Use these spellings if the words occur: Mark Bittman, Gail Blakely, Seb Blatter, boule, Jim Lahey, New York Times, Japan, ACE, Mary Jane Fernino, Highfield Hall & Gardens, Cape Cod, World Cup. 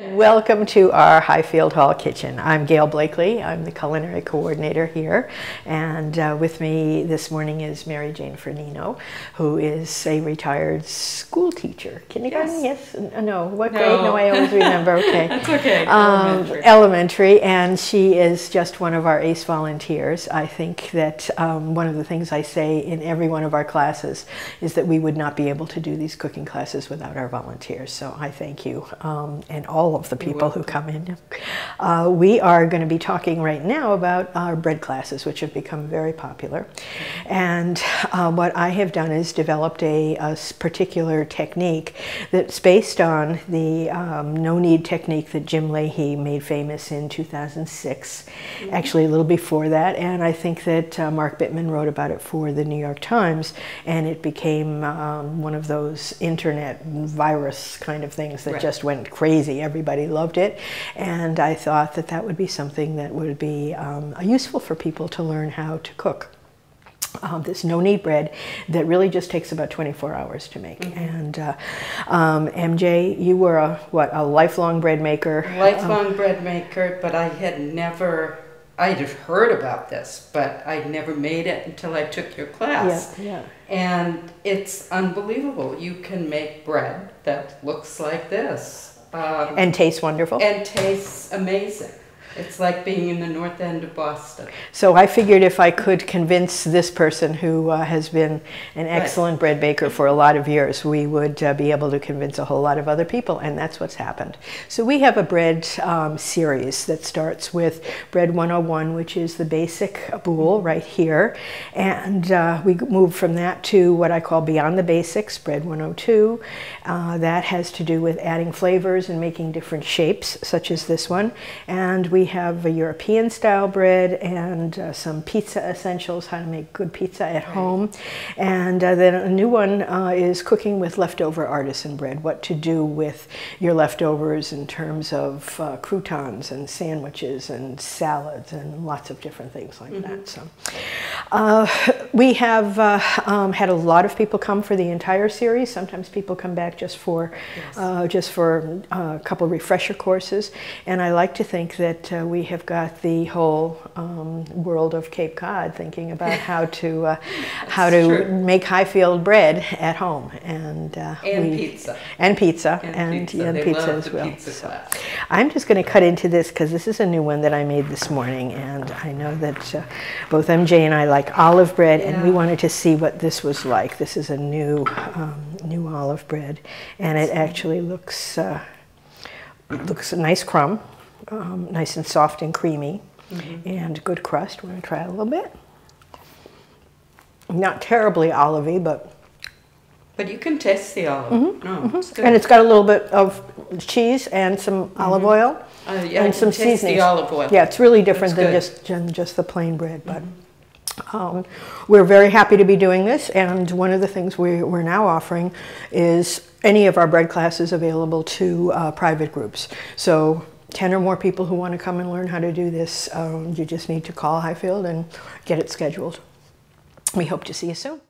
Welcome to our Highfield Hall kitchen. I'm Gail Blakely. I'm the culinary coordinator here, and with me this morning is Mary Jane Fernino, who is a retired school teacher. Kindergarten? Yes. What grade? No, I always remember. Okay. That's okay. Elementary, and she is just one of our ACE volunteers. I think that one of the things I say in every one of our classes is that we would not be able to do these cooking classes without our volunteers. So I thank you and all of the people who come in. We are going to be talking right now about our bread classes, which have become very popular. And what I have done is developed a particular technique that's based on the no-knead technique that Jim Lahey made famous in 2006, actually a little before that. And I think that Mark Bittman wrote about it for the New York Times, and it became one of those internet virus kind of things that just went crazy. Everybody loved it, and I thought that that would be something that would be useful for people to learn how to cook. This no-knead bread that really just takes about 24 hours to make. Mm-hmm. And MJ, you were a lifelong bread maker. Lifelong bread maker, but I'd have heard about this, but I'd never made it until I took your class. Yeah, yeah. And it's unbelievable. You can make bread that looks like this. And tastes wonderful. And tastes amazing. It's like being in the north end of Boston. So I figured if I could convince this person who has been an excellent bread baker for a lot of years, we would be able to convince a whole lot of other people, and that's what's happened. So we have a bread series that starts with Bread 101, which is the basic boule right here. And we move from that to what I call Beyond the Basics, Bread 102. That has to do with adding flavors and making different shapes, such as this one. And we have a European style bread and some pizza essentials, how to make good pizza at home. And then a new one is cooking with leftover artisan bread, what to do with your leftovers in terms of croutons and sandwiches and salads and lots of different things like that. So we have had a lot of people come for the entire series. Sometimes people come back just for a couple refresher courses, and I like to think that we have got the whole world of Cape Cod thinking about how to make Highfield bread at home, and pizza as well. Pizza class. So I'm just going to cut into this because this is a new one that I made this morning, and I know that both MJ and I like olive bread, and we wanted to see what this was like. This is a new new olive bread, and it actually looks looks a nice crumb. Nice and soft and creamy, and good crust. We're going to try it a little bit. Not terribly olivey, but you can taste the olive. It's good. And it's got a little bit of cheese and some olive oil and some seasoning. Yeah, it's really different than just the plain bread, but. We're very happy to be doing this, and one of the things we're now offering is any of our bread classes available to private groups. So 10 or more people who want to come and learn how to do this, you just need to call Highfield and get it scheduled. We hope to see you soon.